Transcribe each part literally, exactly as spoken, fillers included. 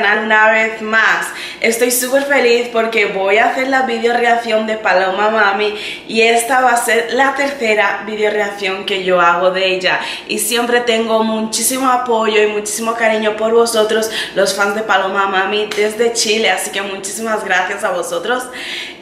canal una vez más. Estoy súper feliz porque voy a hacer la video reacción de Paloma Mami y esta va a ser la tercera video reacción que yo hago de ella. Y siempre tengo muchísimo apoyo y muchísimo cariño por vosotros, los fans de Paloma Mami desde Chile, así que muchísimas gracias a vosotros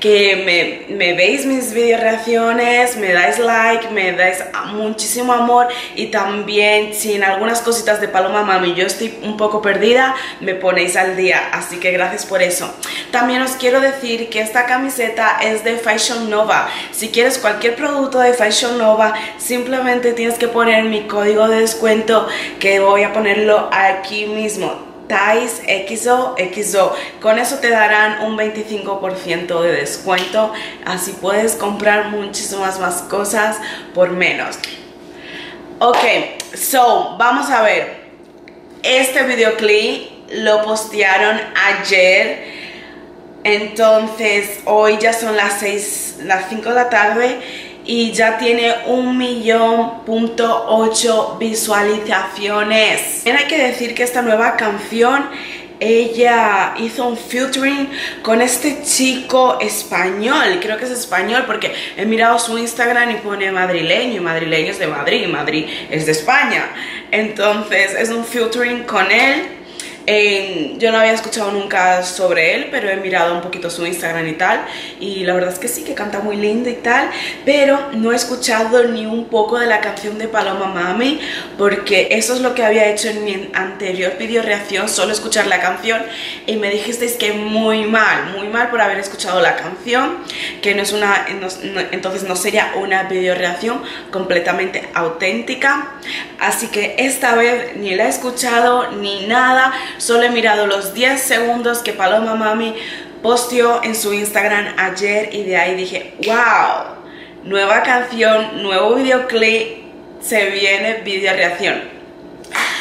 que me, me veis mis video reacciones, me dais like, me dais muchísimo amor y también sin algunas cositas de Paloma Mami yo estoy un poco perdida, me ponéis al día, así que gracias por eso. También os quiero decir que esta camiseta es de Fashion Nova. Si quieres cualquier producto de Fashion Nova, simplemente tienes que poner mi código de descuento, que voy a ponerlo aquí mismo, TAISXOXO. Con eso te darán un veinticinco por ciento de descuento, así puedes comprar muchísimas más cosas por menos. Ok, so, vamos a ver. Este videoclip lo postearon ayer, entonces hoy ya son las seis, las cinco de la tarde y ya tiene un millón punto ocho visualizaciones. También hay que decir que esta nueva canción ella hizo un featuring con este chico español, creo que es español porque he mirado su Instagram y pone madrileño y madrileño es de Madrid y Madrid es de España, entonces es un featuring con él. Eh, yo no había escuchado nunca sobre él, pero he mirado un poquito su Instagram y tal, y la verdad es que sí, que canta muy lindo y tal, pero no he escuchado ni un poco de la canción de Paloma Mami, porque eso es lo que había hecho en mi anterior video reacción, solo escuchar la canción, y me dijisteis que muy mal, muy mal por haber escuchado la canción, que no es una, no, no, entonces no sería una video reacción completamente auténtica, así que esta vez ni la he escuchado ni nada. Solo he mirado los diez segundos que Paloma Mami posteó en su Instagram ayer y de ahí dije, wow, nueva canción, nuevo videoclip, se viene video reacción.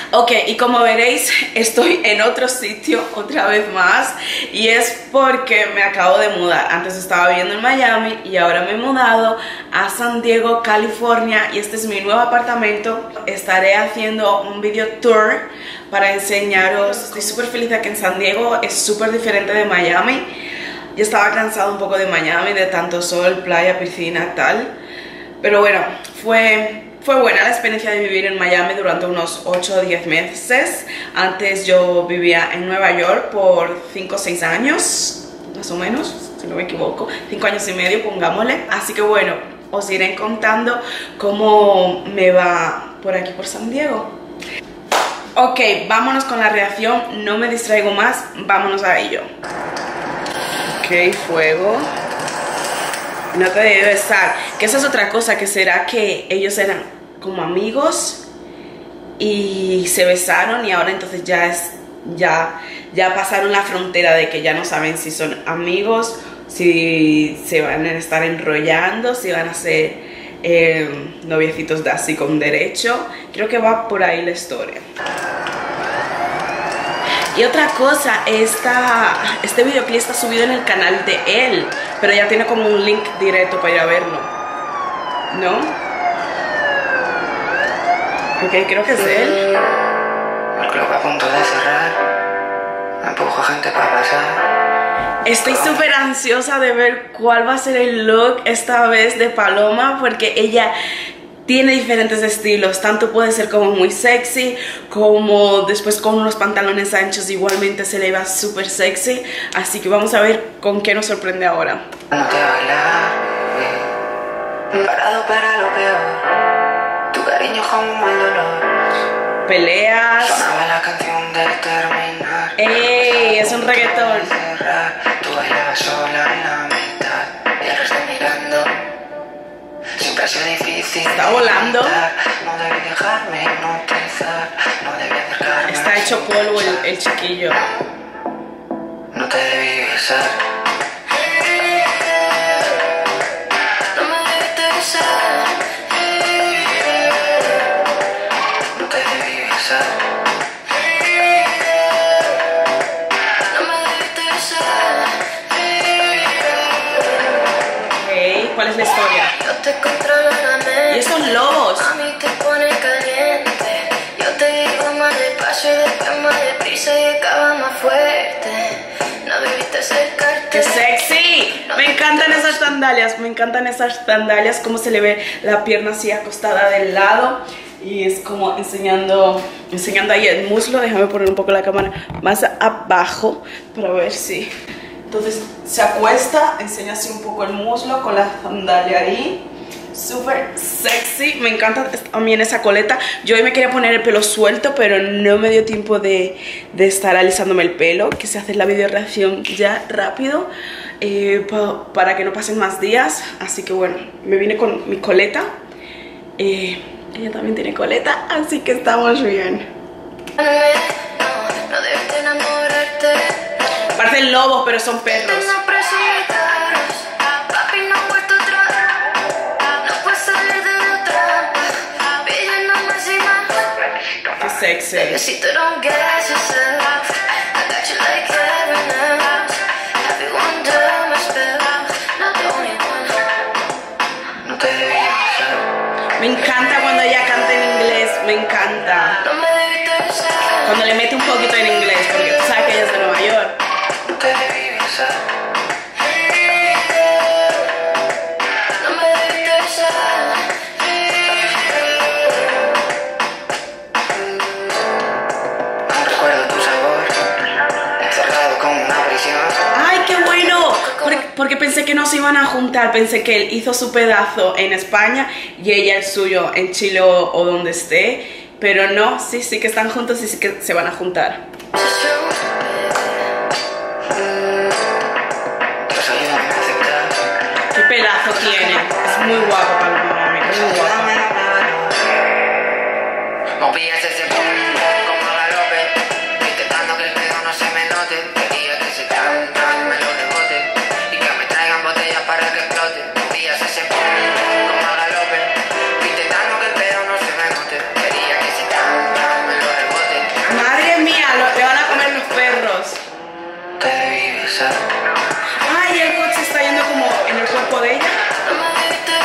Ok, y como veréis, estoy en otro sitio otra vez más y es porque me acabo de mudar. Antes estaba viviendo en Miami y ahora me he mudado a San Diego, California, y este es mi nuevo apartamento. Estaré haciendo un video tour para enseñaros. Estoy súper feliz aquí en San Diego, es súper diferente de Miami. Yo estaba cansado un poco de Miami, de tanto sol, playa, piscina, tal. Pero bueno, fue... Fue buena la experiencia de vivir en Miami durante unos ocho o diez meses. Antes yo vivía en Nueva York por cinco o seis años, más o menos, si no me equivoco. cinco años y medio, pongámosle. Así que bueno, os iré contando cómo me va por aquí, por San Diego. Ok, vámonos con la reacción. No me distraigo más, vámonos a ello. Ok, fuego. No te debe besar. Que esa es otra cosa, que será que ellos eran como amigos y se besaron y ahora entonces ya es ya ya pasaron la frontera de que ya no saben si son amigos, si se van a estar enrollando, si van a ser eh, noviecitos de así con derecho. Creo que va por ahí la historia. Y otra cosa, esta, este videoclip está subido en el canal de él, pero ya tiene como un link directo para ir a verlo, ¿no? Ok, creo que es él. El club a punto de cerrar. Empujo gente para pasar. Estoy súper ansiosa de ver cuál va a ser el look esta vez de Paloma, porque ella tiene diferentes estilos, tanto puede ser como muy sexy, como después con unos pantalones anchos igualmente se le va súper sexy, así que vamos a ver con qué nos sorprende ahora. No te bailar, parado para lo peor. Tu cariño como un mal dolor. Peleas. Sonaba la canción de terminar. ¡Ey! Es un reggaetón. Tú bailabas sola en la mitad y el resto mirando. Siempre ha sido difícil. Está volando. No debí dejarme hipnotizar. No debí acercarme. Está hecho polvo el, el chiquillo. No te debí besar. ¿Cuál es la historia? Yo te controlo la mente. Y esos lobos. A mí te pone caliente. Yo te digo mal de paso. soy de cama deprisa y acaba más fuerte. No debiste acercarte. ¡Qué sexy! Me encantan esas sandalias, me encantan esas sandalias. Cómo se le ve la pierna así acostada del lado. Y es como enseñando, enseñando ahí el muslo. Déjame poner un poco la cámara más abajo para ver si... Entonces se acuesta, enseña así un poco el muslo con la sandalia ahí. Súper sexy, me encanta también esa coleta. Yo hoy me quería poner el pelo suelto, pero no me dio tiempo de, de estar alisándome el pelo. Quise hacer la video reacción ya rápido eh, pa, para que no pasen más días. Así que bueno, me vine con mi coleta. Eh, ella también tiene coleta, así que estamos bien. Parecen lobos, pero son perros. Sexy. Me encanta cuando ella canta en inglés, me encanta. Cuando le mete un poquito en inglés, porque tú sabes que ella es de Nueva York. Porque pensé que no se iban a juntar, pensé que él hizo su pedazo en España y ella el suyo en Chile o, o donde esté. Pero no, sí, sí que están juntos y sí que se van a juntar. Qué pedazo tiene, es muy guapo Paloma Mami, muy guapo. Ay, el coche está yendo como en el cuerpo de ella.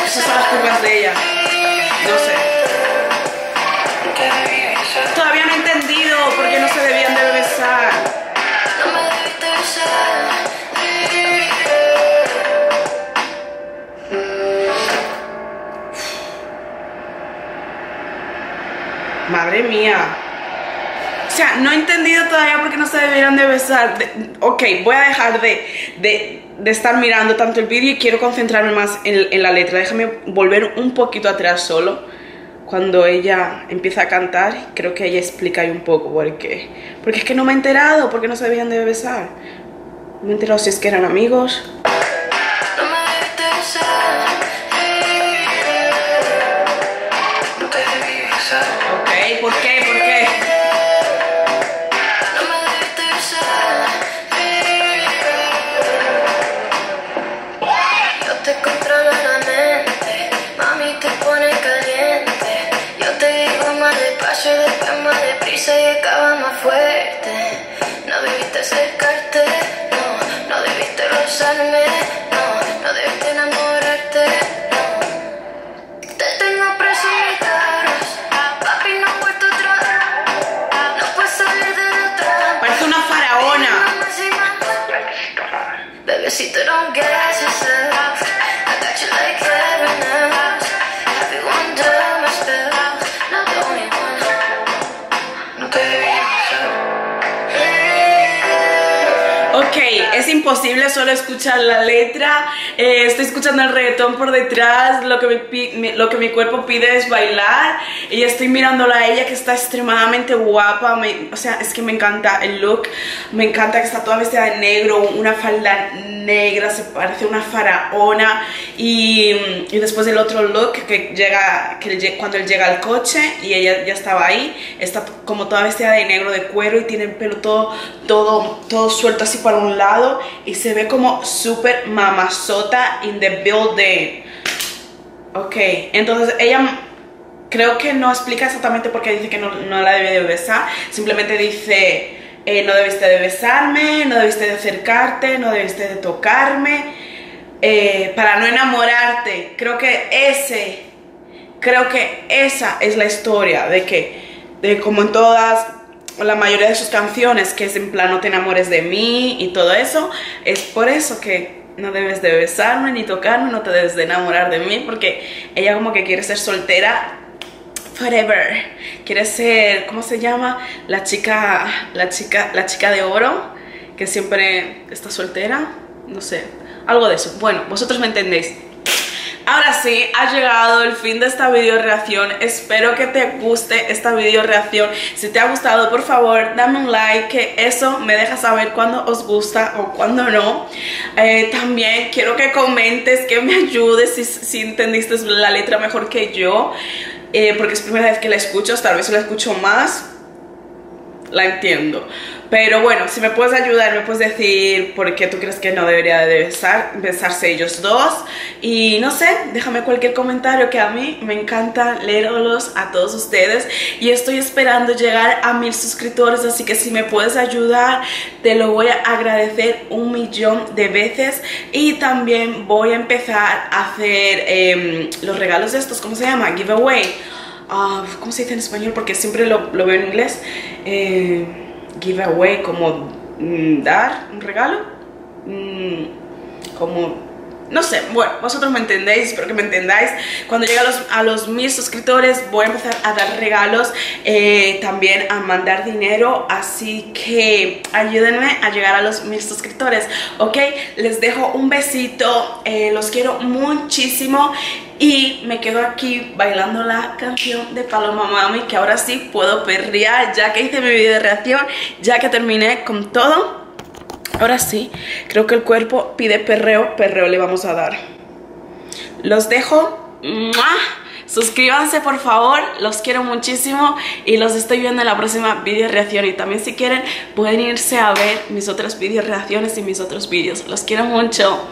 Esas son las curvas de ella. No sé. Todavía no he entendido por qué no se debían de besar. Madre mía. O sea, no he entendido todavía por qué no se debieron de besar. De, ok, voy a dejar de, de, de estar mirando tanto el vídeo y quiero concentrarme más en, en la letra. Déjame volver un poquito atrás solo. Cuando ella empieza a cantar, creo que ella explica ahí un poco por qué. Porque es que no me he enterado por qué no se debían de besar. No me he enterado si es que eran amigos. Ok, ¿por qué? Y acaba más fuerte. No debiste acercarte, no, no debiste rozarme, no, no debiste enamorarte, no. Te tengo preso en mis carros, papi no he vuelto otra vez, no puedes salir de detrás. Parece una faraona. Bebecito, don't get yourself, I got you like heaven else. Have you wondered my spell? Ok, es imposible solo escuchar la letra, eh, estoy escuchando el reggaetón por detrás, lo que, mi, mi, lo que mi cuerpo pide es bailar y estoy mirándola a ella que está extremadamente guapa, me, o sea, es que me encanta el look, me encanta que está toda vestida de negro, una falda negra, se parece una faraona y, y después el otro look que llega, que cuando él llega al coche y ella ya estaba ahí, está como toda vestida de negro, de cuero y tiene el pelo todo, todo, todo suelto así para un lado y se ve como súper mamazota in the building. Ok, entonces ella creo que no explica exactamente por qué dice que no, no la debe de besar, simplemente dice eh, no debiste de besarme, no debiste de acercarte, no debiste de tocarme, eh, para no enamorarte. Creo que ese, creo que esa es la historia de que, de como en todas la mayoría de sus canciones, que es en plan no te enamores de mí y todo eso, es por eso que no debes de besarme ni tocarme, no te debes de enamorar de mí, porque ella como que quiere ser soltera forever, quiere ser, ¿cómo se llama? La chica, la chica, la chica de oro, que siempre está soltera, no sé, algo de eso. Bueno, vosotros me entendéis. Ahora sí, ha llegado el fin de esta video reacción. Espero que te guste esta video reacción. Si te ha gustado, por favor, dame un like, que eso me deja saber cuando os gusta o cuando no. Eh, también quiero que comentes, que me ayudes si, si entendiste la letra mejor que yo. Eh, porque es primera vez que la escucho, tal vez la escucho más, la entiendo. Pero bueno, si me puedes ayudar, me puedes decir por qué tú crees que no debería de besar, besarse ellos dos. Y no sé, déjame cualquier comentario, que a mí me encanta leerlos a todos ustedes. Y estoy esperando llegar a mil suscriptores, así que si me puedes ayudar, te lo voy a agradecer un millón de veces. Y también voy a empezar a hacer eh, los regalos de estos, ¿cómo se llama? Giveaway. Uh, ¿Cómo se dice en español? Porque siempre lo, lo veo en inglés. Eh... Giveaway, como mm, dar un regalo, mm, como, no sé, bueno, vosotros me entendéis, espero que me entendáis. Cuando llegue a los, a los mil suscriptores voy a empezar a dar regalos, eh, también a mandar dinero, así que ayúdenme a llegar a los mil suscriptores, ¿ok? Les dejo un besito, eh, los quiero muchísimo. Y me quedo aquí bailando la canción de Paloma Mami, que ahora sí puedo perrear, ya que hice mi video de reacción, ya que terminé con todo. Ahora sí, creo que el cuerpo pide perreo, perreo le vamos a dar. Los dejo. ¡Mua! Suscríbanse, por favor, los quiero muchísimo y los estoy viendo en la próxima video reacción. Y también, si quieren, pueden irse a ver mis otras video reacciones y mis otros vídeos. Los quiero mucho.